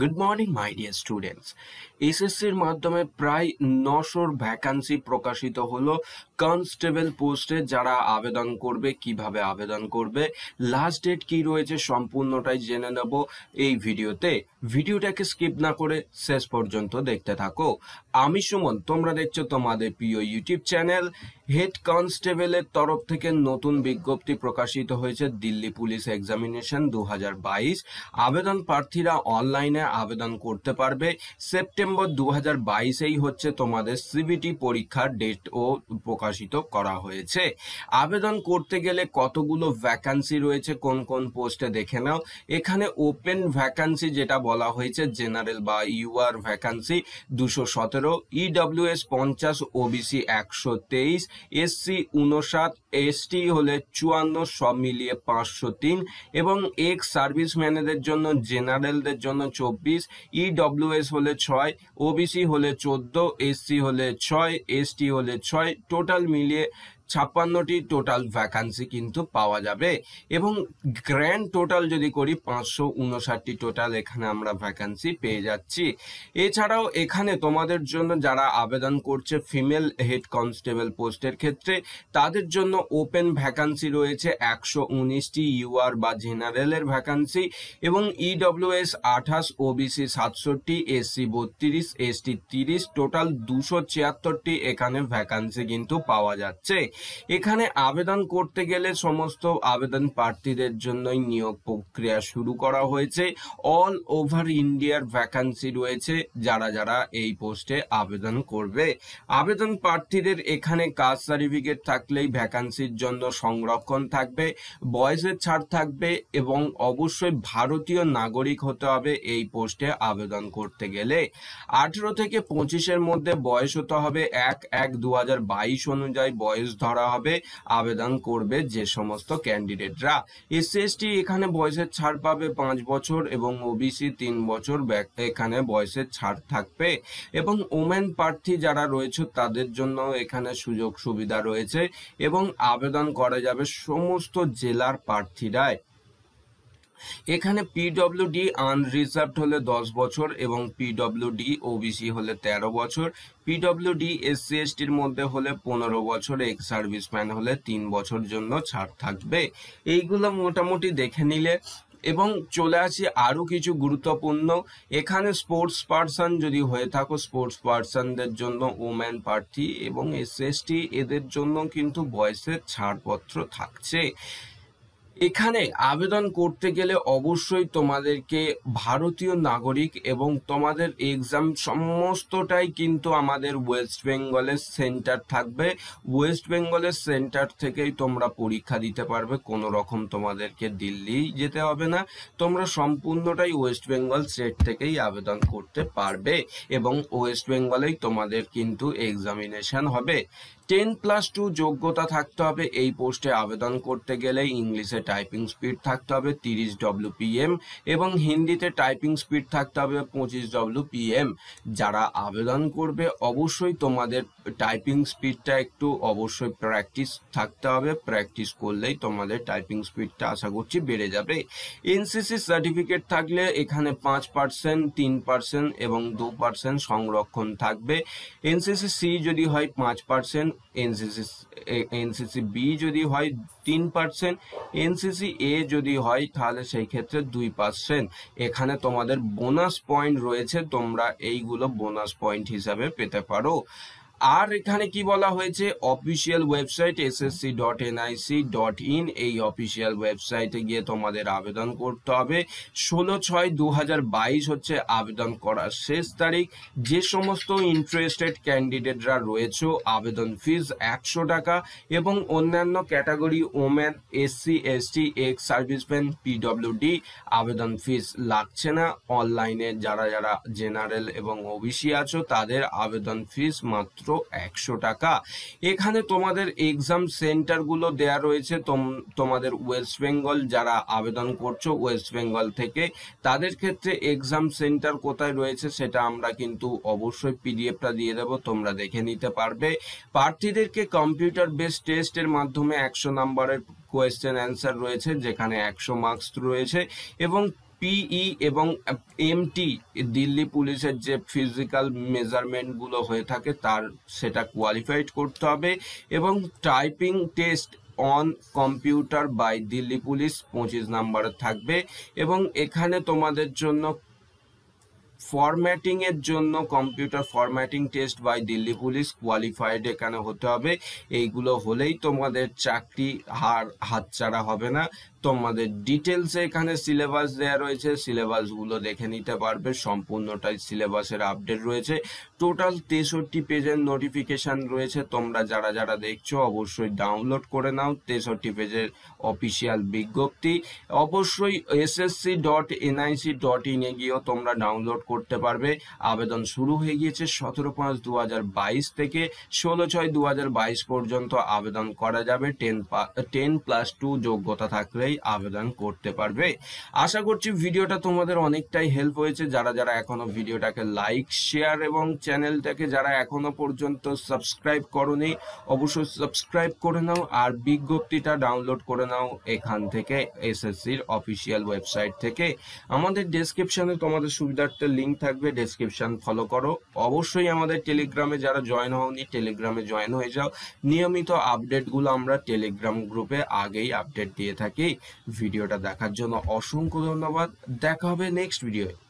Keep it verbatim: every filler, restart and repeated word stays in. Good morning my dear students. এসএসসির মাধ্যমে প্রায় নশোর ভ্যাকান্সি প্রকাশিত হলো কনস্টেবল পোস্টে। যারা আবেদন করবে, কিভাবে আবেদন করবে, লাস্ট ডেট কি রয়েছে সম্পূর্ণটাই জেনে নেব এই ভিডিওতে। ভিডিওটাকে স্কিপ না করে শেষ পর্যন্ত দেখতে থাকো। আমি সুমন, তোমরা দেখছো তোমাদের প্রিয় ইউটিউব চ্যানেল। হেড কনস্টেবলের তরফ থেকে নতুন বিজ্ঞপ্তি প্রকাশিত হয়েছে দিল্লি পুলিশ এক্সামিনেশন দু হাজার বাইশ। আবেদন প্রার্থীরা অনলাইনে আবেদন করতে পারবে। সেপ্টেম্বর দু হাজার বাইশেই হচ্ছে তোমাদের সিবিটি পরীক্ষার ডেট ও প্রকাশিত করা হয়েছে। আবেদন করতে গেলে কতগুলো ভ্যাকান্সি রয়েছে কোন কোন পোস্টে দেখে নাও। এখানে ওপেন ভ্যাকান্সি যেটা বলা হয়েছে জেনারেল বা ইউআর ভ্যাকান্সি দুশো সতেরো, ইডব্লিউএস পঞ্চাশ, ওবিসি একশো তেইশ, এসসি উনষাট, এসটি হলে চুয়ান্ন, সব মিলিয়ে পাঁচশো তিন, এবং এক্স সার্ভিসম্যানদের জন্য জেনারেলদের জন্য চব্বিশ, ইডব্লিউএস হলে ছয়, ওবিসি হলে চোদ্দ, এসসি হলে ছয়, এসটি হলে ছয়, টোটাল মিলিয়ে ছাপ্পান্নটি টোটাল ভ্যাকান্সি কিন্তু পাওয়া যাবে। এবং গ্র্যান্ড টোটাল যদি করি পাঁচশো উনষাটটি টোটাল এখানে আমরা ভ্যাকান্সি পেয়ে যাচ্ছি। এছাড়াও এখানে তোমাদের জন্য যারা আবেদন করছে ফিমেল হেড কনস্টেবল পোস্টের ক্ষেত্রে তাদের জন্য ওপেন ভ্যাকান্সি রয়েছে একশো উনিশটি ইউআর বা জেনারেলের ভ্যাকান্সি, এবং ইডব্লিউএস আঠাশ, ওবিসি সাতষট্টি, এসসি বত্রিশ, এসটি তিরিশ, টোটাল দুশো ছিয়াত্তরটি এখানে ভ্যাকান্সি কিন্তু পাওয়া যাচ্ছে। এখানে আবেদন করতে গেলে সমস্ত আবেদন প্রার্থীদের জন্যই নিয়োগ প্রক্রিয়া শুরু করা হয়েছে। অল ওভার ইন্ডিয়ার ভ্যাকান্সি রয়েছে যারা যারা এই পোস্টে আবেদন করবে। আবেদন প্রার্থীদের এখানে কাস্ট সার্টিফিকেট থাকলেই ভ্যাকান্সির জন্য সংরক্ষণ থাকবে, বয়সের ছাড় থাকবে, এবং অবশ্যই ভারতীয় নাগরিক হতে হবে এই পোস্টে আবেদন করতে গেলে। আঠেরো থেকে পঁচিশের মধ্যে বয়স হতে হবে। এক এক দু হাজার বাইশ অনুযায়ী বয়স ধরা হবে আবেদন করবে যে সমস্ত ক্যান্ডিডেটরা। এসসি এসটি এখানে বয়সের ছাড় পাবে পাঁচ বছর, এবং ওবিসি তিন বছর এখানে বয়সের ছাড় থাকবে। এবং ওমেন প্রার্থী যারা রয়েছে তাদের জন্য এখানে সুযোগ সুবিধা রয়েছে, এবং আবেদন করা যাবে সমস্ত জেলার প্রার্থীরাই। এখানে পিডব্লিউডি আনরিজার্ভড হলে দশ বছর, এবং পিডব্লিউডি ওবিসি হলে তেরো বছর, পিডব্লিউডি এসসি এসটির মধ্যে হলে পনেরো বছর, এক্স সার্ভিসম্যান হলে তিন বছর জন্য ছাড় থাকবে। এইগুলো মোটামুটি দেখে নিলে। এবং চলে আসি আরও কিছু গুরুত্বপূর্ণ। এখানে স্পোর্টস পার্সন যদি হয়ে থাকো, স্পোর্টস পার্সনদের জন্য ওমেন প্রার্থী এবং এসসি এসটি এদের জন্য কিন্তু বয়সের ছাড়পত্র থাকছে। এখানে আবেদন করতে গেলে অবশ্যই তোমাদেরকে ভারতীয় নাগরিক, এবং তোমাদের এক্সাম সমস্তটাই কিন্তু আমাদের ওয়েস্ট বেঙ্গলের সেন্টার থাকবে। ওয়েস্ট বেঙ্গলের সেন্টার থেকেই তোমরা পরীক্ষা দিতে পারবে, কোনো রকম তোমাদেরকে দিল্লি যেতে হবে না। তোমরা সম্পূর্ণটাই ওয়েস্ট বেঙ্গল স্টেট থেকেই আবেদন করতে পারবে, এবং ওয়েস্ট বেঙ্গলেই তোমাদের কিন্তু এক্সামিনেশন হবে। টেন প্লাস টু যোগ্যতা থাকতে হবে এই পোস্টে আবেদন করতে গেলে। ইংলিশে টাইপিং স্পিড থাকতে হবে তিরিশ ডব্লিউপিএম, এবং হিন্দিতে টাইপিং স্পিড থাকতে হবে পঁচিশ ডব্লিউপিএম। যারা আবেদন করবে অবশ্যই তোমাদের টাইপিং স্পিডটা একটু অবশ্যই প্র্যাকটিস থাকতে হবে। প্র্যাকটিস করলেই তোমাদের টাইপিং স্পিডটা আশা করছি বেড়ে যাবে। এনসিসি সার্টিফিকেট থাকলে এখানে পাঁচ পার্সেন্ট, তিন পার্সেন্ট এবং দু পার্সেন্ট সংরক্ষণ থাকবে। এনসিসি সি যদি হয় পাঁচ পার্সেন্ট, এনসিসি এনসিসি বি যদি হয় তিন পার্সেন্ট, এনসিসি এ যদি হয় তাহলে সেই ক্ষেত্রে দুই পার্সেন্ট। এখানে তোমাদের বোনাস পয়েন্ট রয়েছে, তোমরা এইগুলো বোনাস পয়েন্ট হিসাবে পেতে পারো। আর এখানে কি বলা হয়েছে, official website S S C dot N I C dot in, এই অফিসিয়াল ওয়েবসাইটে গিয়ে তোমাদের আবেদন করতে হবে। ষোলো ছয় দু হাজার বাইশ হচ্ছে আবেদন করার শেষ তারিখ। যে সমস্ত ইন্টারেস্টেড ক্যান্ডিডেটরা রয়েছে আবেদন ফিজ একশো টাকা, এবং অন্যান্য category women, SC ST, ex serviceman, PWD আবেদন ফিজ লাগছে না। অনলাইনে যারা যারা জেনারেল এবং ওবিসি আছো তাদের আবেদন ফিজ মাত্র একশো টাকা। এখানে তোমাদের এক্সাম সেন্টারগুলো দেয়া রয়েছে। তোমাদের ওয়েস্ট বেঙ্গল যারা আবেদন করছো ওয়েস্ট বেঙ্গল থেকে তাদের ক্ষেত্রে এক্সাম সেন্টার কোথায় রয়েছে সেটা আমরা কিন্তু অবশ্যই পিডিএফটা দিয়ে দেব, তোমরা দেখে নিতে পারবে। প্রার্থীদেরকে কম্পিউটার বেসড টেস্টের মাধ্যমে একশো নম্বরের কোয়েশ্চেন অ্যান্সার রয়েছে, যেখানে একশো মার্কস রয়েছে, এবং পিই এবং এমটি দিল্লি পুলিশের যে ফিজিক্যাল মেজারমেন্ট গুলো হয়ে থাকে তার সেটা কোয়ালিফাইড করতে হবে এবং typing test on computer by Delhi police পঁচিশ নম্বরে থাকবে এবং এখানে তোমাদের জন্য ফরম্যাটিং এর জন্য computer formatting test by Delhi police qualified এখানে হতে হবে। এইগুলো হলেই তোমাদের চাকরি হার হাতছাড়া হবে না। তোমাদের ডিটেলসে এখানে সিলেবাস দেওয়া রয়েছে, সিলেবাসগুলো দেখে নিতে পারবে, সম্পূর্ণটাই সিলেবাসের আপডেট রয়েছে। টোটাল তেষট্টি পেজের নোটিফিকেশান রয়েছে, তোমরা যারা যারা দেখছো অবশ্যই ডাউনলোড করে নাও তেষট্টি পেজের অফিসিয়াল বিজ্ঞপ্তি। অবশ্যই S S C dot N I C dot in এ গিয়েও তোমরা ডাউনলোড করতে পারবে। আবেদন শুরু হয়ে গিয়েছে সতেরো পাঁচ দু হাজার বাইশ থেকে ষোলো ছয় দু হাজার বাইশ পর্যন্ত আবেদন করা যাবে। টেন টেন প্লাস টু যোগ্যতা থাকলেই আবেদন করতে পারবে। আশা করছি ভিডিওটা তোমাদের অনেকটাই হেল্প হয়েছে। যারা যারা এখনো ভিডিওটাকে লাইক শেয়ার এবং চ্যানেলটাকে যারা এখনো পর্যন্ত সাবস্ক্রাইব করোনি অবশ্যই সাবস্ক্রাইব করে নাও আর বিজ্ঞপ্তিটা ডাউনলোড করে নাও এখান থেকে এসএসসির অফিসিয়াল ওয়েবসাইট থেকে। আমাদের ডেসক্রিপশনে তোমাদের সুবিধার্থে লিঙ্ক থাকবে, ডেসক্রিপশন ফলো করো। অবশ্যই আমাদের টেলিগ্রামে যারা জয়েন হওনি টেলিগ্রামে জয়েন হয়ে যাও, নিয়মিত আপডেটগুলো আমরা টেলিগ্রাম গ্রুপে আগেই আপডেট দিয়ে থাকি। ভিডিওটা দেখার জন্য অসংখ্য ধন্যবাদ, দেখা হবে নেক্সট ভিডিওয়ে।